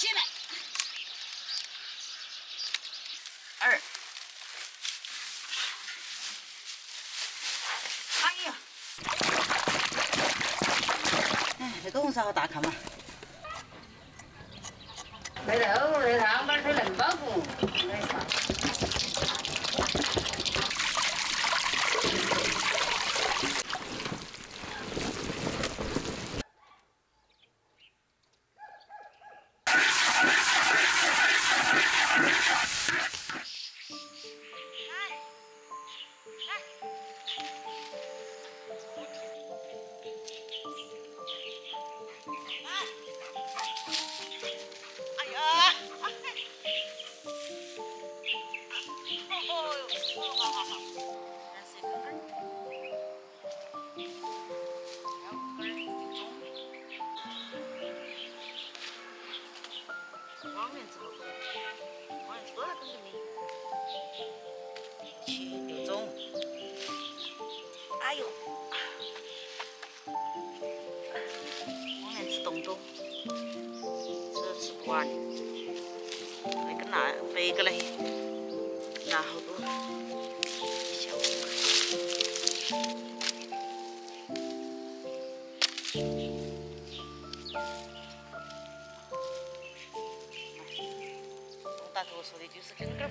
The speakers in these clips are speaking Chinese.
起来。二。哎呀！哎，这个红烧好大看嘛。没得，我这汤把水冷包过，没啥。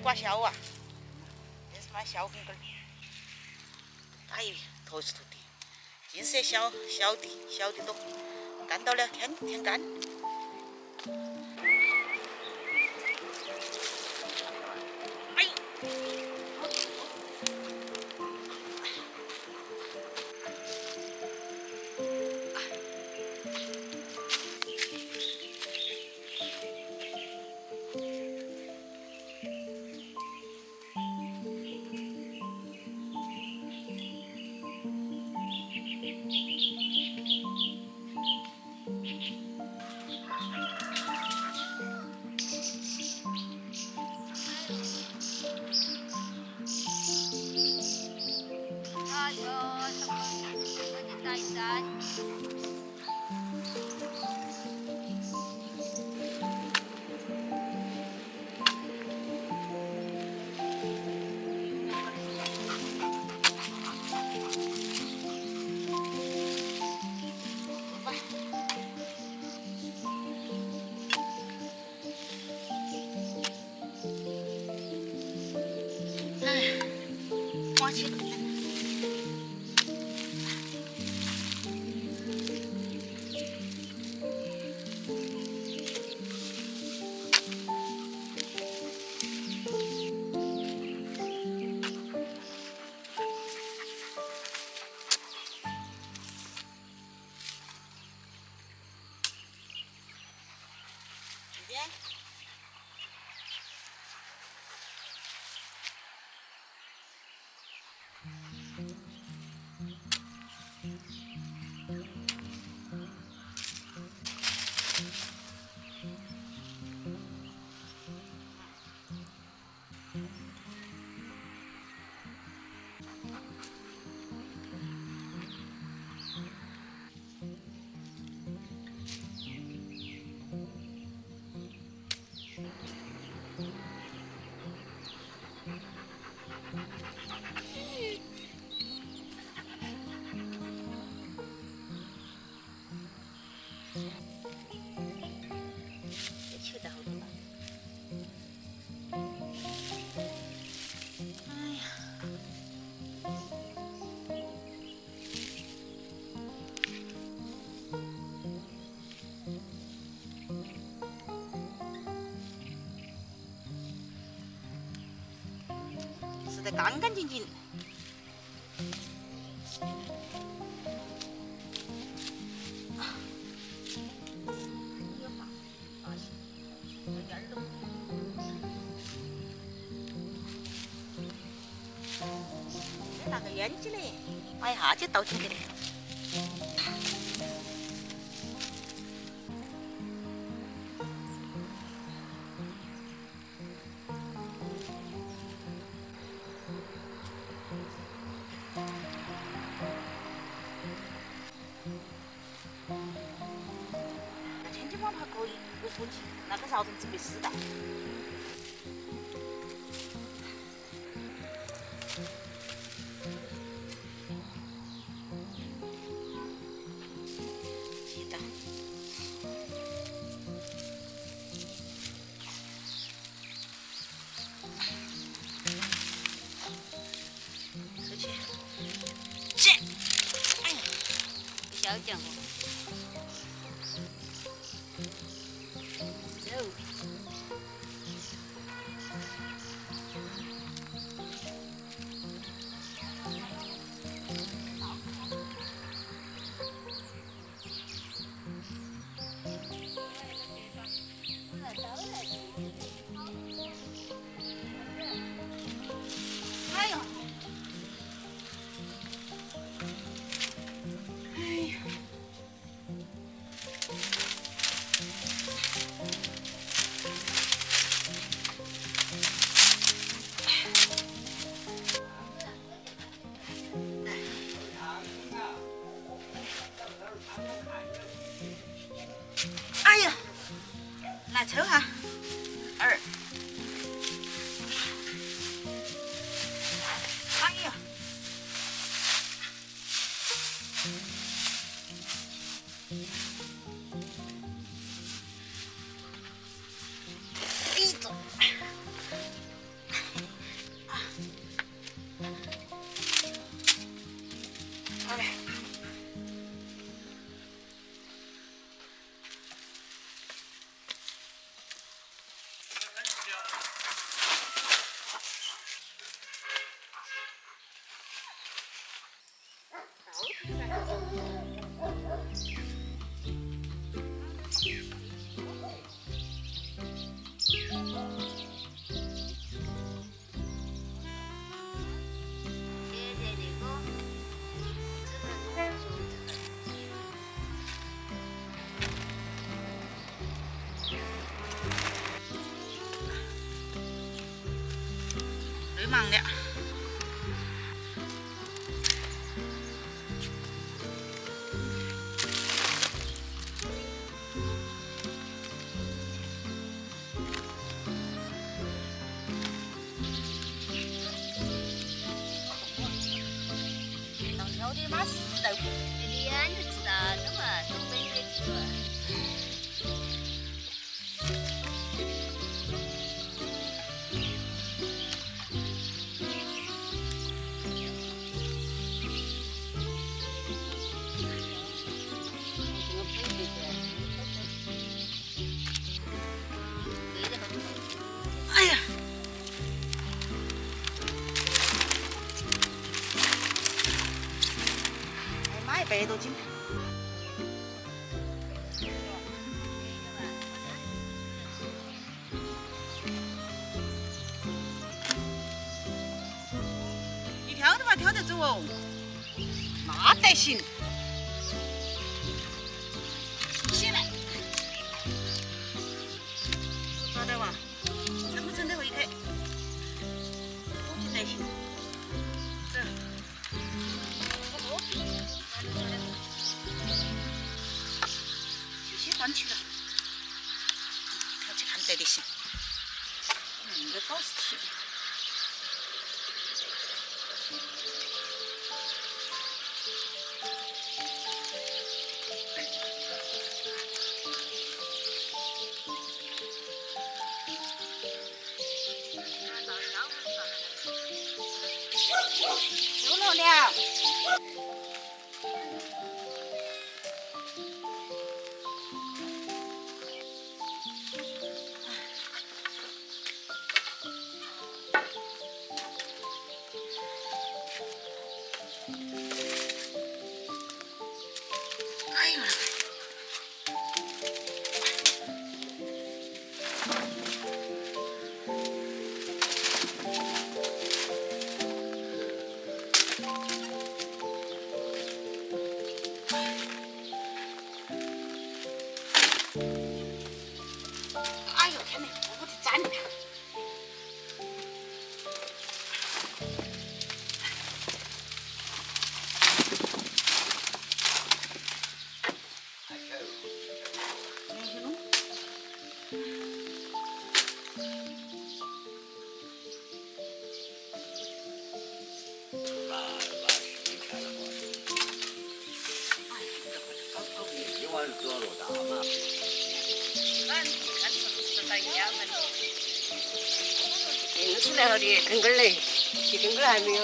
刮小啊，真是妈小根根儿！哎呦，坨是坨的，尽是小的多，干到了天干。哎，干干净净。出去，拿个勺子准备湿的。记得。出去。这，哎，小一点哦。 瞅哈，二，哎呀，哎走，好嘞。 忙了。 100多斤。 你挑的嘛，挑得住哦，那才行。起来，咋的哇？能不能再回去？现在行，走。 有些关起了，挑起看待的行。你这倒是去。有了了。那后的跟根嘞，几根根还没有。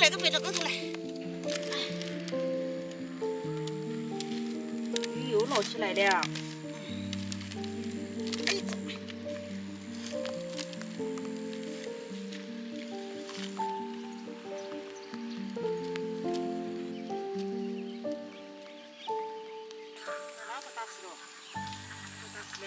来个背着狗头来，鱼又捞起来了。哎，走。哪个打死了？不打死了。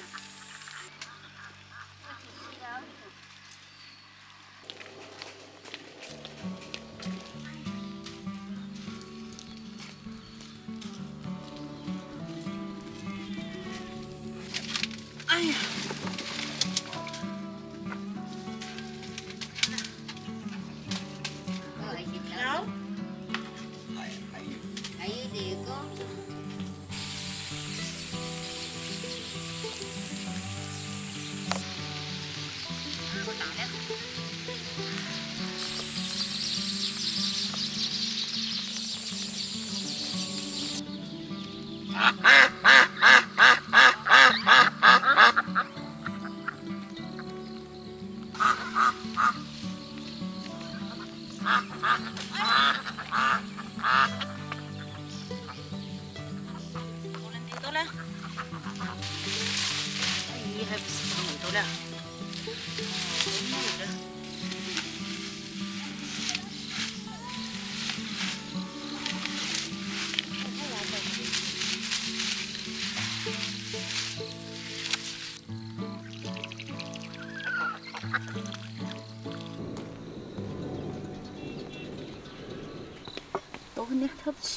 你偷鸡，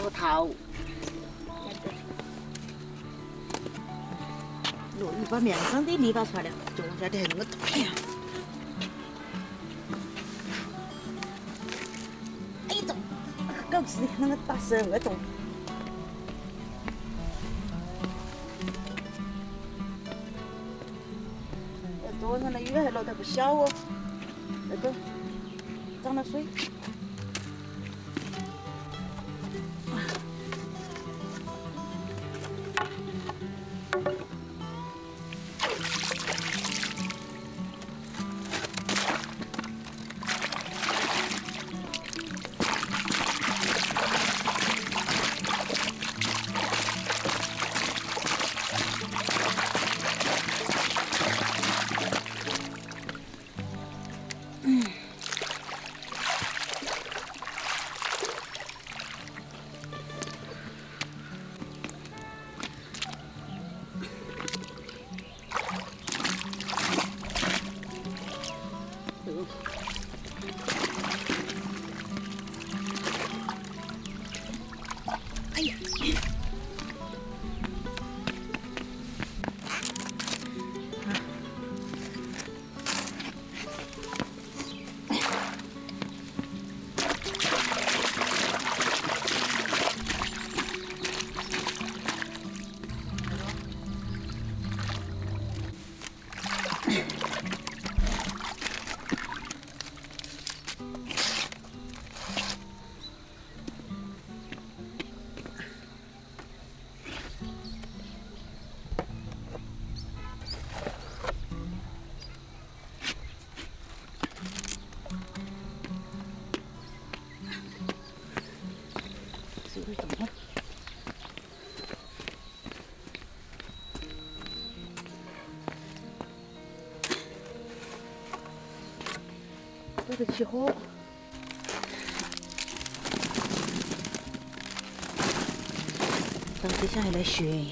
我逃。哟，你把面上的泥巴出来了，中间的还那么多呀！哎呦，搞不死的那个大蛇，我懂。 昨天那鱼还捞得不小哦，那个涨了水。这个起火。 底下还来熏，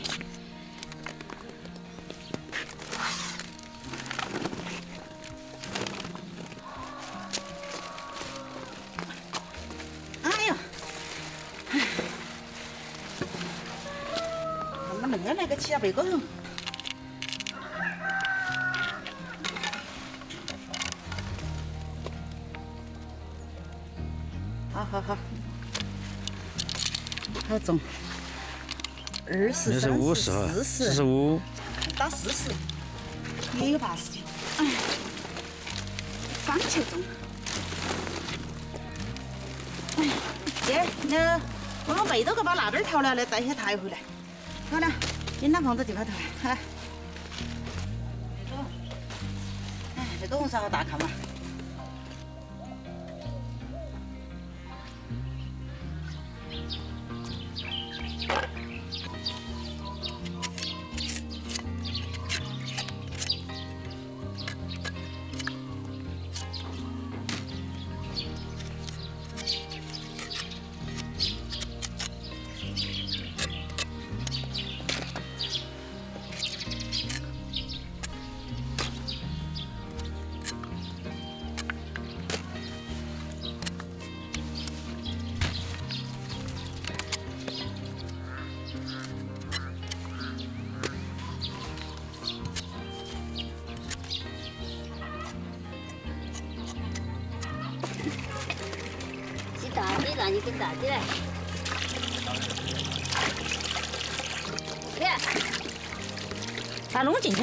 哎呀，怎么恁个那个起啊？别个人。 好，好重。 20、30、40、45，到40，也有80斤。哎，刚切中。哎，姐，那我们背到个把那边投了，来带些抬回来。好了，你那放到地方投来。哎，这个红烧好大看嘛。 弄进去，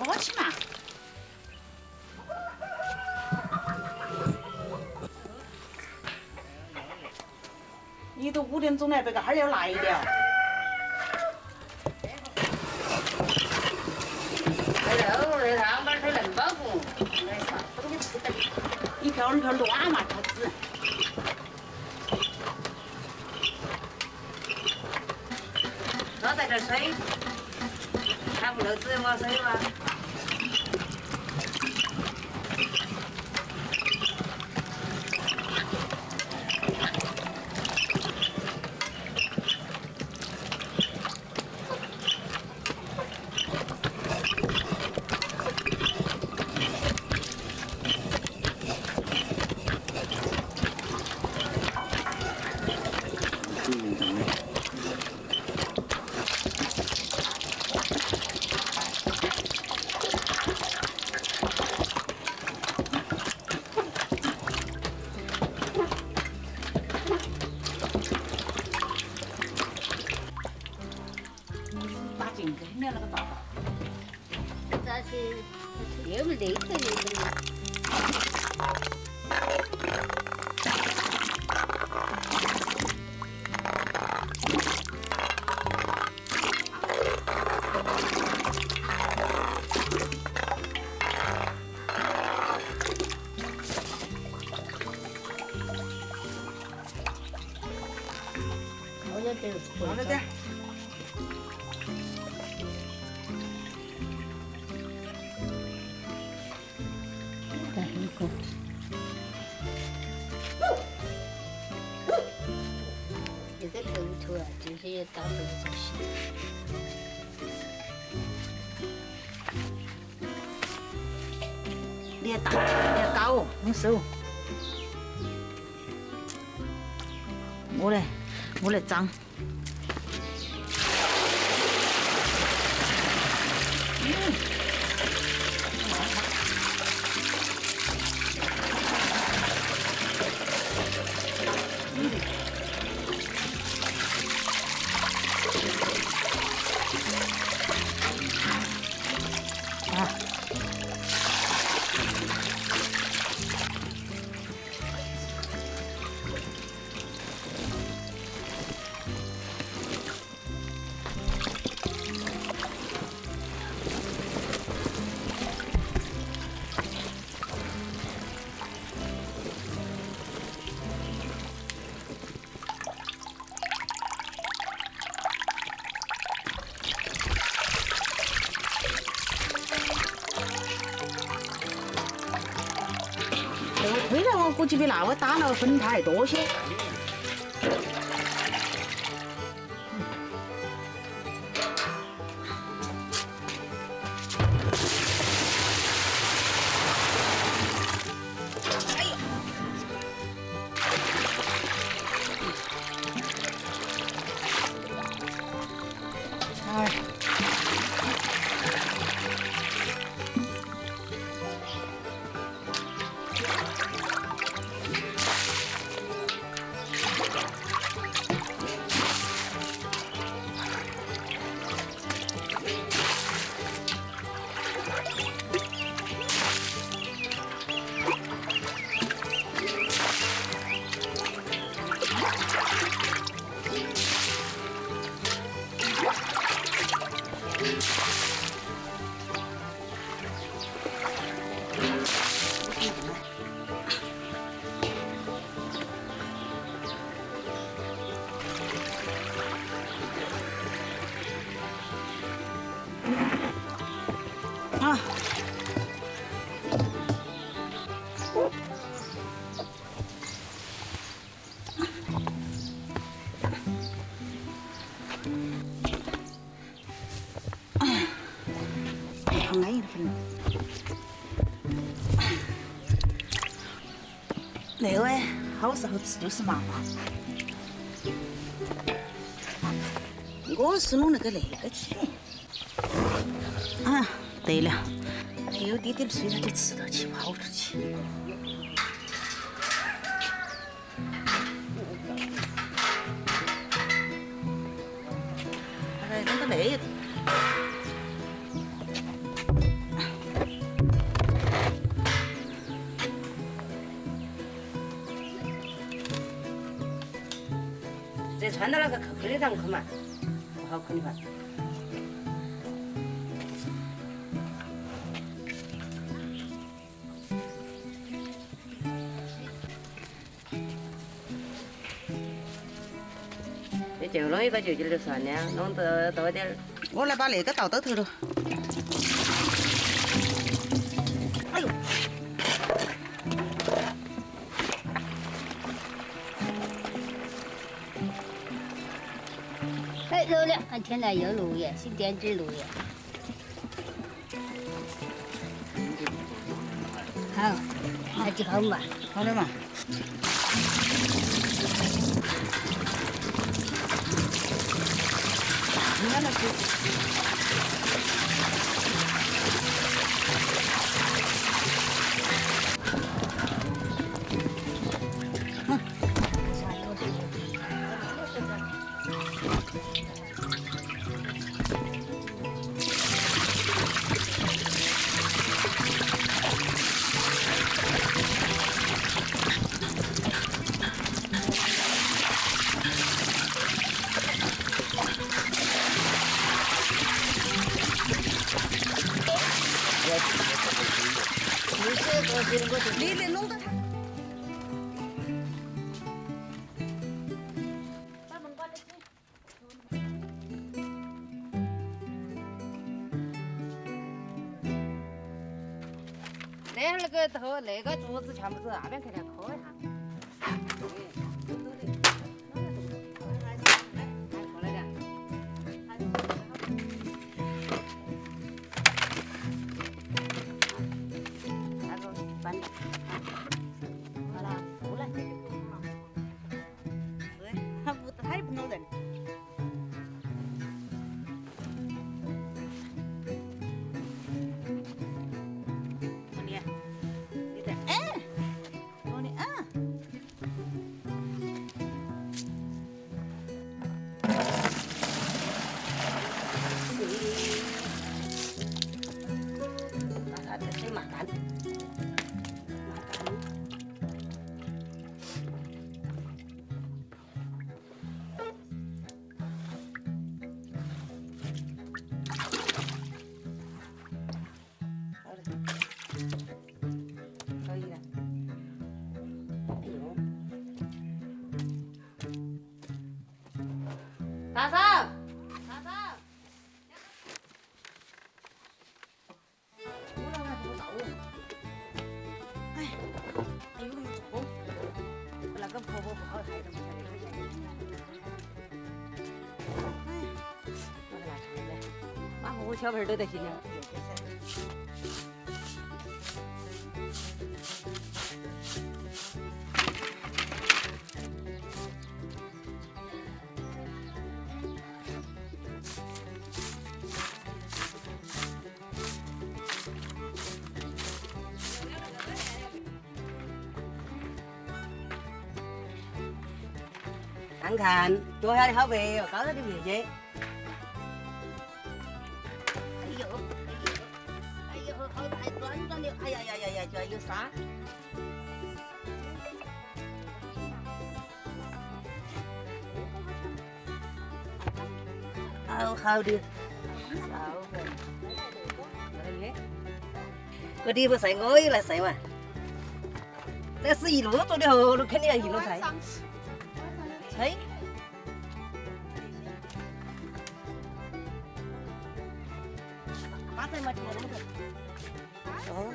好吃嘛！你都5点钟了，别个还要来的。哎呦，他们说能包不？一条2条乱嘛，他子。 多带点水，还不漏汁没水吗？往那边。再一口。有的头头啊，就是要当肥猪吃。 脸打我，用手。我来脏。回来我估计比那个打了粉它还多些。哎呦！哎。 那位好是好吃，就是麻麻。我是弄那个去。啊，对了，有滴点水它就吃到起，跑出去。 再穿到那个扣扣的上去嘛，不好看的嘛。这就弄一个就算了，弄得多点儿。我来把那个倒到头了。哎呦！ 肉了，俺天来有卤耶，是点子卤耶。好，那就好嘛。好了嘛。你看那猪。嗯。你得弄到它。把门关得紧。这会儿个头那个竹子全部是那边去了抠一下。打扫，打扫。我让他给我倒了。哎，哎呦，我那个婆婆不好抬的嘛，哎，我拿出来了，把我小盆儿都得洗了。 看看脚下的好肥哟，高头的面筋。哎呦，哎呦，好大短短的，哎呀呀呀呀，脚有沙。好好的，好肥。这里不晒，我也来晒嘛。这是一路做的活路，肯定要一路晒。 哎，把这嘛点那个，哦，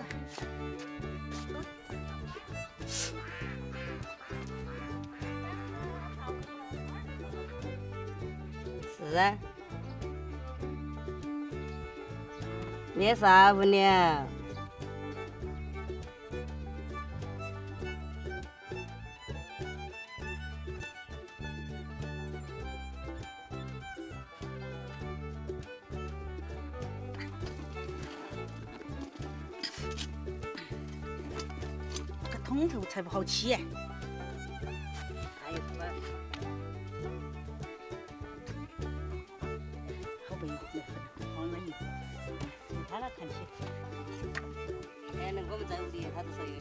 是啊，捏啥不捏？ 葱头才不好吃哎！还有什么？好肥，好嫩哟！他那看起，哎，那我们在屋里他都是有。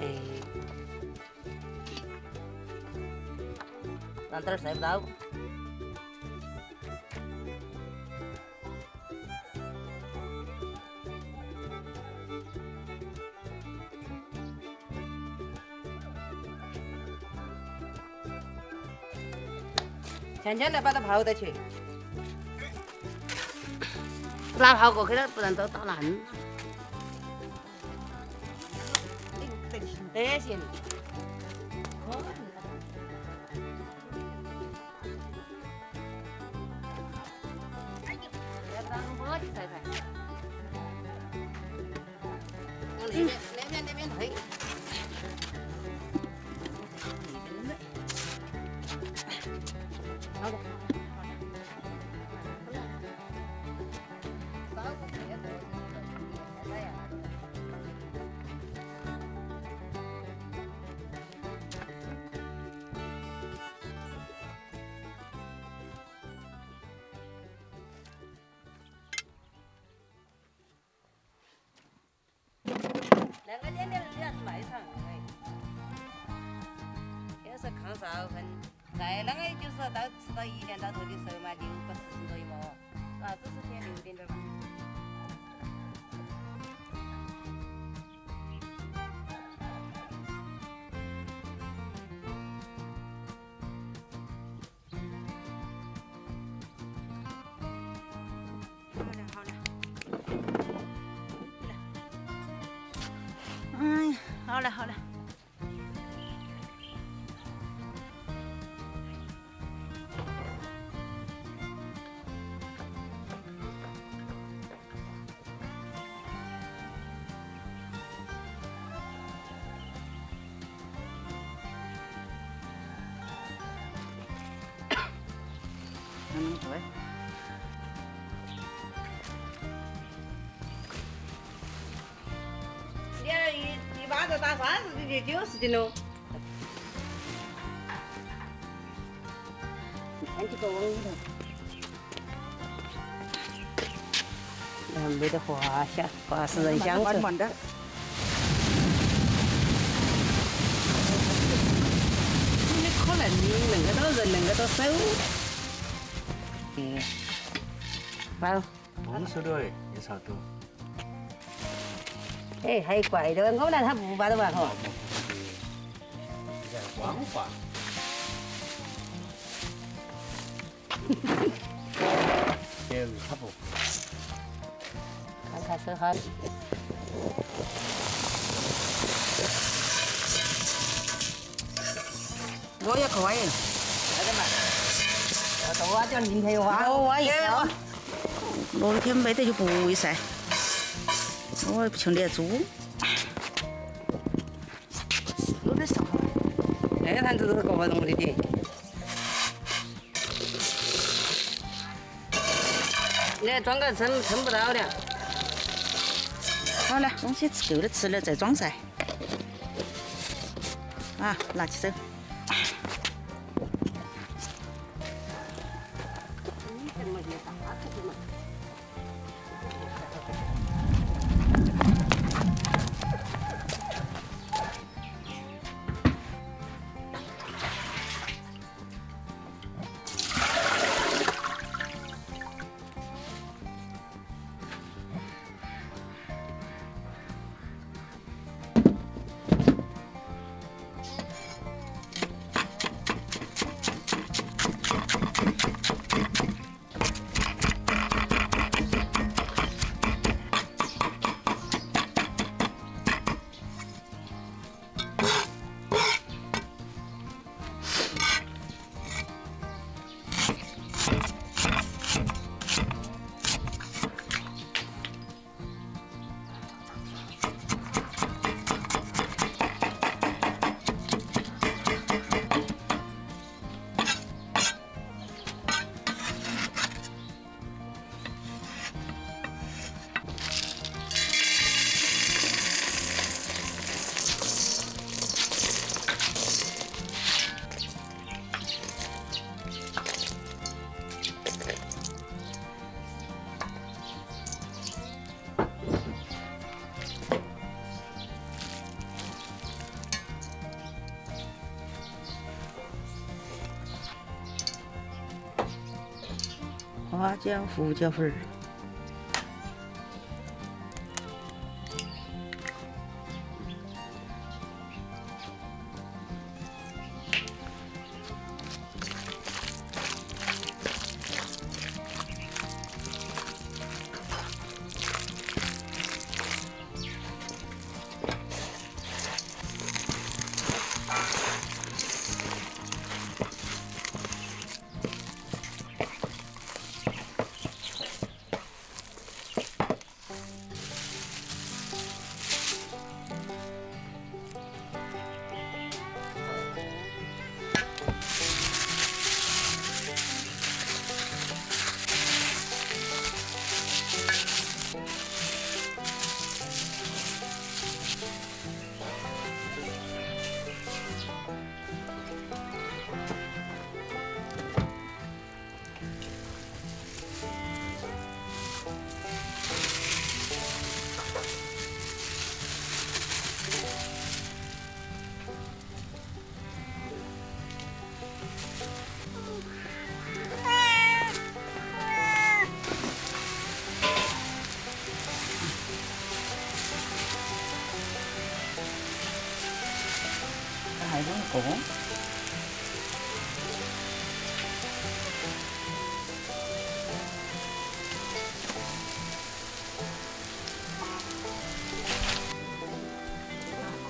哎，咱这儿晒不到。 天天来把它刨得去，不拿刨过去了，不然都打烂。得行。往那边推。 再那个就是到吃到一年到头的时候嘛，6个时辰左右嘛，哦，啊，都是偏6点钟吧。嘞，好嘞。嗯，对。 一巴子打30斤、90斤喽。看这个网里头，啊，没得话想，话是人想吃。慢点。怎么可能你弄得到人，弄得到手？嗯，好。弄手了哎，你啥都。 哎，还怪的，我来他不把它玩好。光滑。哎，他不。看看手好。我也可以。来点嘛。我挖点明天挖。我挖一条。昨天没得就不会噻。 我也不像那猪，有点上火。哎，他这是搞不懂我的点。你装个撑不到的。好了，东西够了吃了再装噻。啊，拿起走。花椒、胡椒粉儿，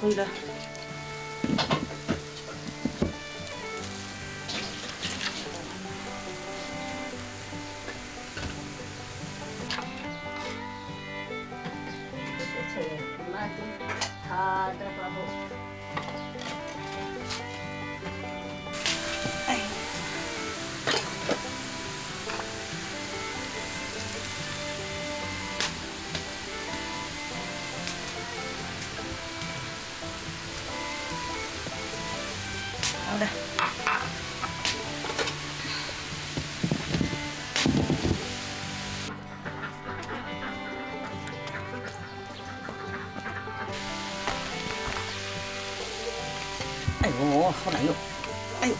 可以了。Ada Prabu. Udah. Ayo, kau nak yuk? Ayo.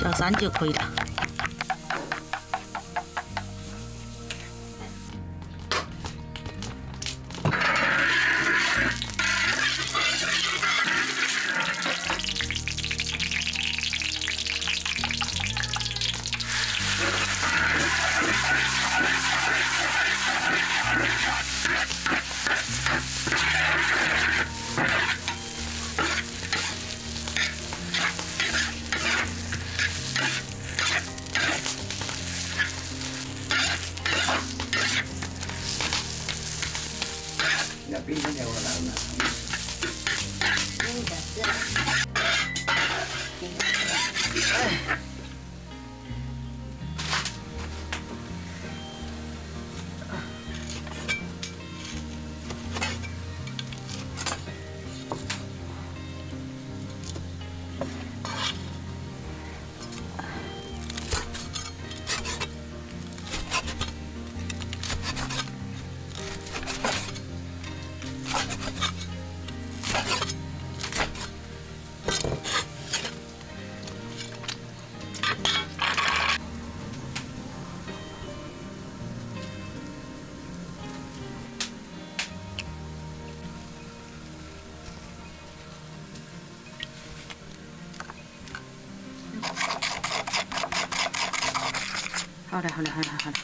小三就可以了。好嘞，好嘞，好嘞，好嘞。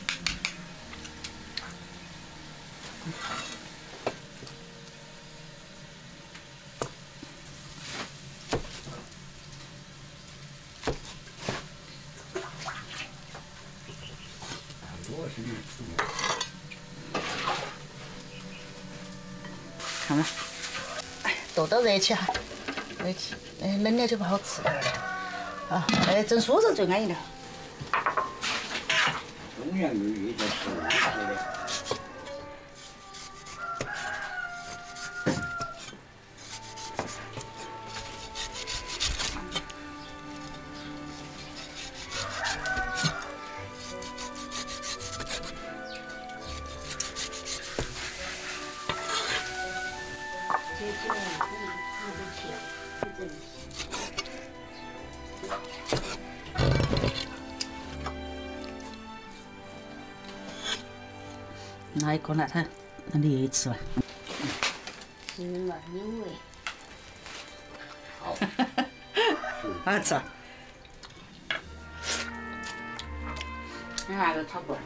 好了，哎，豆豆热起哈，热起，哎，冷了就不好吃了。啊，哎，蒸酥肉最安逸了。 中央有一点吃完的，姐姐，你吃不起，不珍惜。 拿一个来，那你也吃吧。吃嘛，因为好，好吃。你拿个炒锅。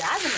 夹着呢。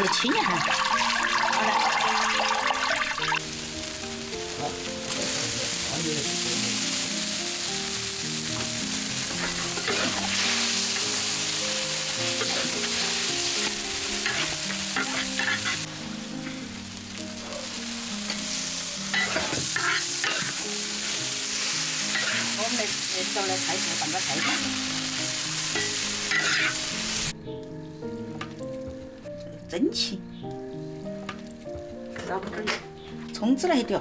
得轻一下。好嘞。好。我们到来睇下，等佢睇下。 整齐，差不多了。葱子来一条，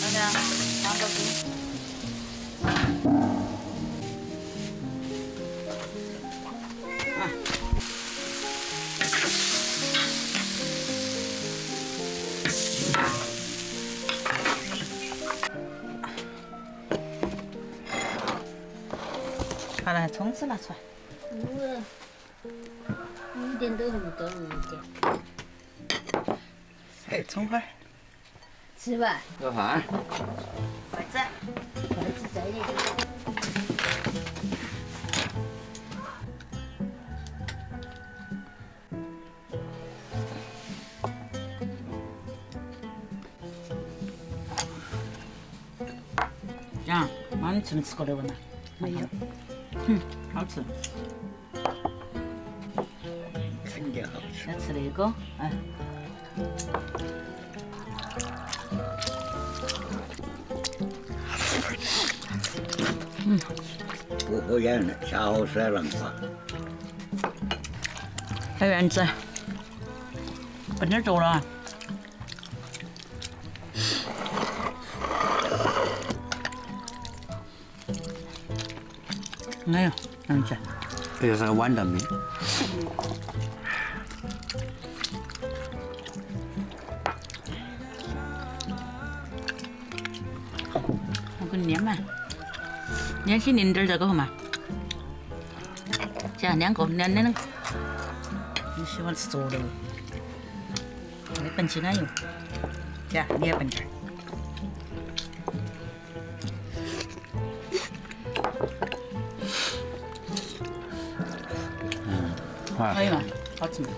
大家拿过去。 好了，葱丝拿出来。一点都很多，还有葱花儿。吃吧。做饭。筷子。筷子在里头。酱，妈，你吃没吃过这个呢？没有。 好吃，肯定好吃。要吃那个，哎，不过也能，下河水能喝。小圆子，不能做了。 哎呦，儿子，这就是个豌豆面。我给你捏嘛，捏起零点儿这个好嘛？这样两个，两个。你喜欢吃着的，你笨起来哟，这样你也笨点儿。 可以嘛，好吃嘛。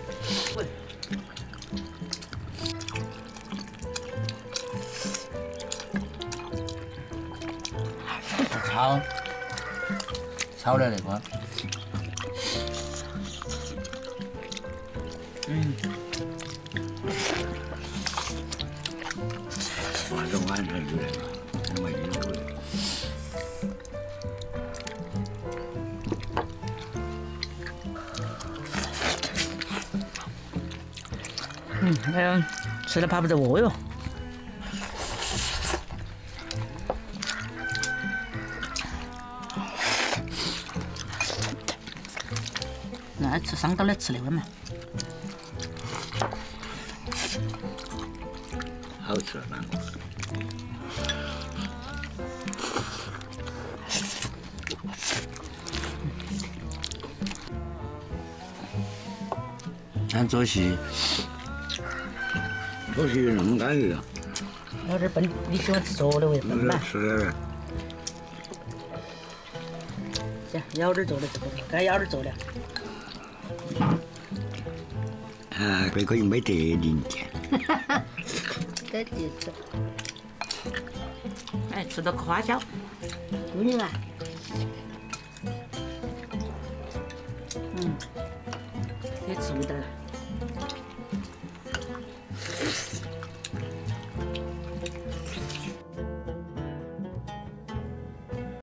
炒的那个，反正晚上有点嘛，另外一个。 哎呀，吃了怕不得饿哟。那吃上头来吃那个嘛，好吃啊！俺做戏。 不是有那么干净啊！我这笨，你喜欢吃粥的味道吧？吃的呗。行，舀点粥了，该舀点粥了。啊，这可以没得零钱。哈哈，得几次？哎，吃到个花椒，姑娘啊。嗯，也吃不得了。